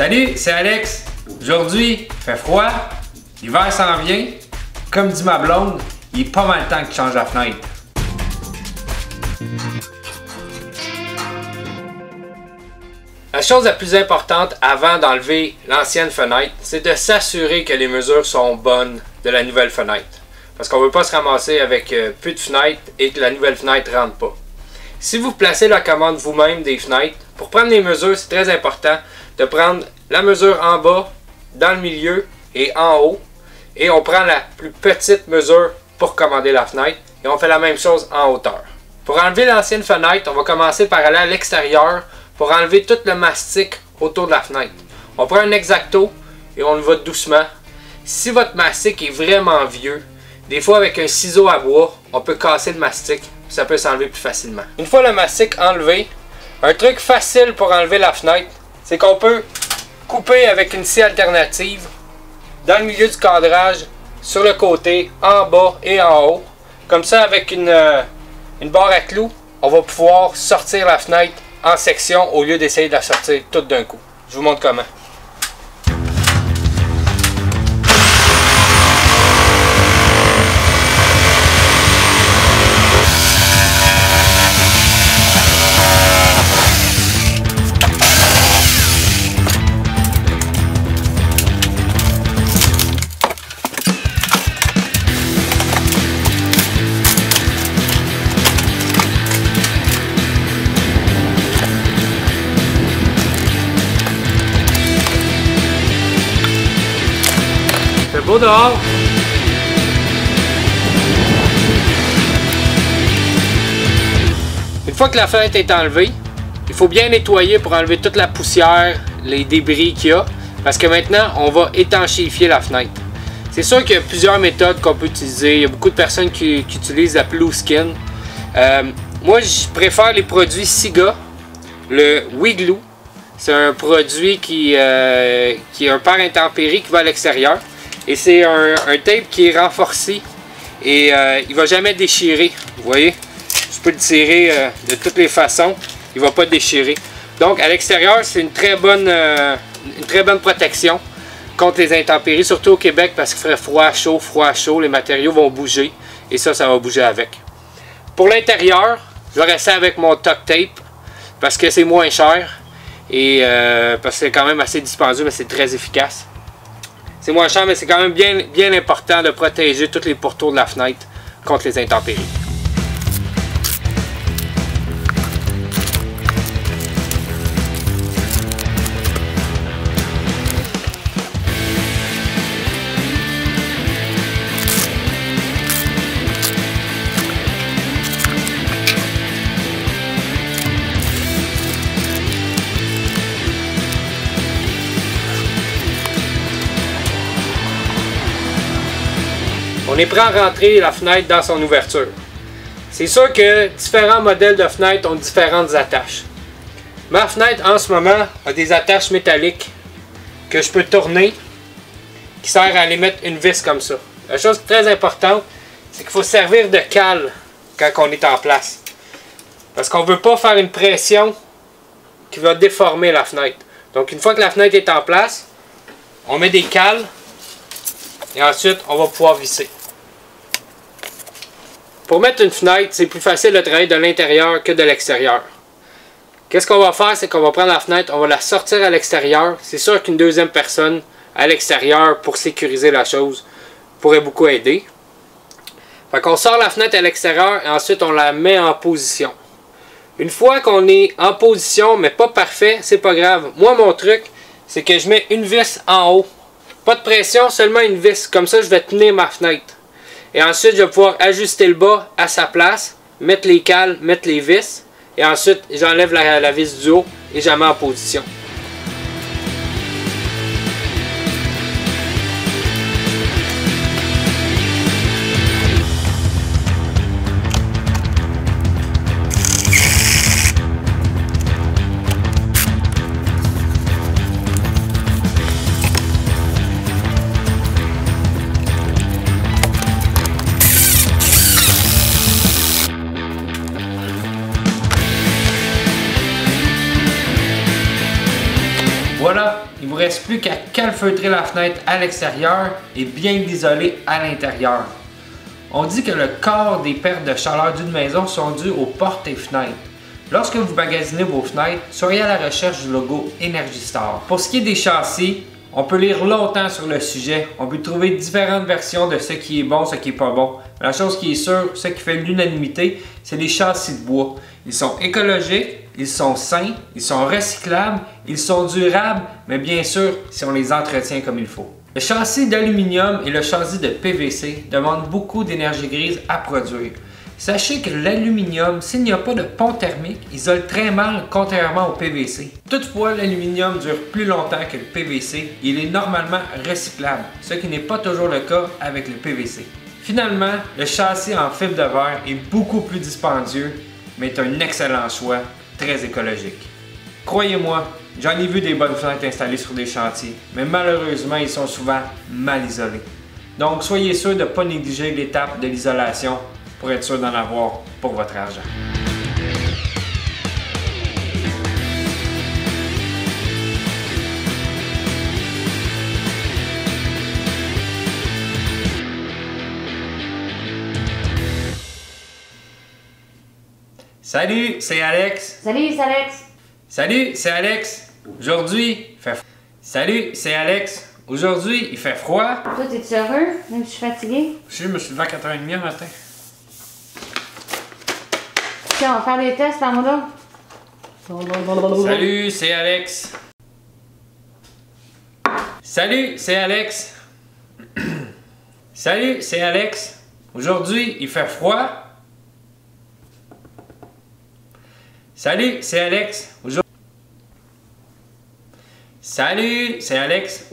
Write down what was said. Salut, c'est Alex. Aujourd'hui, il fait froid, l'hiver s'en vient. Comme dit ma blonde, il est pas mal temps que tu changes la fenêtre. La chose la plus importante avant d'enlever l'ancienne fenêtre, c'est de s'assurer que les mesures sont bonnes de la nouvelle fenêtre. Parce qu'on ne veut pas se ramasser avec plus de fenêtres et que la nouvelle fenêtre ne rentre pas. Si vous placez la commande vous-même des fenêtres, pour prendre les mesures, c'est très important de prendre la mesure en bas, dans le milieu et en haut. Et on prend la plus petite mesure pour commander la fenêtre et on fait la même chose en hauteur. Pour enlever l'ancienne fenêtre, on va commencer par aller à l'extérieur pour enlever tout le mastic autour de la fenêtre. On prend un X-Acto et on le va doucement. Si votre mastic est vraiment vieux, des fois avec un ciseau à bois, on peut casser le mastic, ça peut s'enlever plus facilement. Une fois le mastic enlevé, un truc facile pour enlever la fenêtre, c'est qu'on peut couper avec une scie alternative dans le milieu du cadrage, sur le côté, en bas et en haut. Comme ça, avec une barre à clous, on va pouvoir sortir la fenêtre en section au lieu d'essayer de la sortir toute d'un coup. Je vous montre comment. Beau dehors. Une fois que la fenêtre est enlevée, il faut bien nettoyer pour enlever toute la poussière, les débris qu'il y a, parce que maintenant on va étanchéifier la fenêtre. C'est sûr qu'il y a plusieurs méthodes qu'on peut utiliser, il y a beaucoup de personnes qui utilisent la Blue Skin. Moi je préfère les produits SIGA, le Wigloo, c'est un produit qui est un pare intempérie qui va à l'extérieur. Et c'est un tape qui est renforcé et il ne va jamais déchirer. Vous voyez, je peux le tirer de toutes les façons, il ne va pas déchirer. Donc à l'extérieur, c'est une très bonne protection contre les intempéries, surtout au Québec parce qu'il ferait froid, chaud, les matériaux vont bouger et ça va bouger avec. Pour l'intérieur, je vais rester avec mon Tuck Tape parce que c'est moins cher et parce que c'est quand même assez dispendieux mais c'est très efficace. C'est moins cher, mais c'est quand même bien important de protéger tous les pourtours de la fenêtre contre les intempéries. On est prêt à rentrer la fenêtre dans son ouverture. C'est sûr que différents modèles de fenêtres ont différentes attaches. Ma fenêtre en ce moment a des attaches métalliques que je peux tourner, qui sert à aller mettre une vis comme ça. La chose très importante, c'est qu'il faut servir de cale quand on est en place. Parce qu'on ne veut pas faire une pression qui va déformer la fenêtre. Donc une fois que la fenêtre est en place, on met des cales et ensuite on va pouvoir visser. Pour mettre une fenêtre, c'est plus facile de travailler de l'intérieur que de l'extérieur. Qu'est-ce qu'on va faire, c'est qu'on va prendre la fenêtre, on va la sortir à l'extérieur. C'est sûr qu'une deuxième personne à l'extérieur pour sécuriser la chose pourrait beaucoup aider. Fait qu'on sort la fenêtre à l'extérieur et ensuite on la met en position. Une fois qu'on est en position, mais pas parfait, c'est pas grave. Moi, mon truc, c'est que je mets une vis en haut. Pas de pression, seulement une vis. Comme ça, je vais tenir ma fenêtre. Et ensuite, je vais pouvoir ajuster le bas à sa place, mettre les cales, mettre les vis. Et ensuite, j'enlève la vis du haut et je la mets en position. Voilà, Il ne vous reste plus qu'à calfeutrer la fenêtre à l'extérieur et bien l'isoler à l'intérieur. On dit que le quart des pertes de chaleur d'une maison sont dues aux portes et fenêtres. Lorsque vous magasinez vos fenêtres, soyez à la recherche du logo Energy Star. Pour ce qui est des châssis, on peut lire longtemps sur le sujet. On peut trouver différentes versions de ce qui est bon, ce qui n'est pas bon. Mais la chose qui est sûre, ce qui fait l'unanimité, c'est les châssis de bois. Ils sont écologiques, ils sont sains, ils sont recyclables, ils sont durables, mais bien sûr, si on les entretient comme il faut. Le châssis d'aluminium et le châssis de PVC demandent beaucoup d'énergie grise à produire. Sachez que l'aluminium, s'il n'y a pas de pont thermique, isole très mal contrairement au PVC. Toutefois, l'aluminium dure plus longtemps que le PVC. Il est normalement recyclable, ce qui n'est pas toujours le cas avec le PVC. Finalement, le châssis en fibre de verre est beaucoup plus dispendieux, mais est un excellent choix, très écologique. Croyez-moi, j'en ai vu des bonnes fenêtres installées sur des chantiers, mais malheureusement, ils sont souvent mal isolés. Donc, soyez sûr de ne pas négliger l'étape de l'isolation pour être sûr d'en avoir pour votre argent. Salut, c'est Alex. Salut, c'est Alex. Salut, c'est Alex. Aujourd'hui, il fait froid. Salut, c'est Alex. Aujourd'hui, il fait froid. Toi, t'es-tu heureux? Même si je suis fatigué. Je me suis levé à 4h30 le matin. On va faire des tests, là, mon dos. Salut, c'est Alex. Salut, c'est Alex. Salut, c'est Alex. Aujourd'hui, il fait froid. Salut, c'est Alex. Salut, c'est Alex.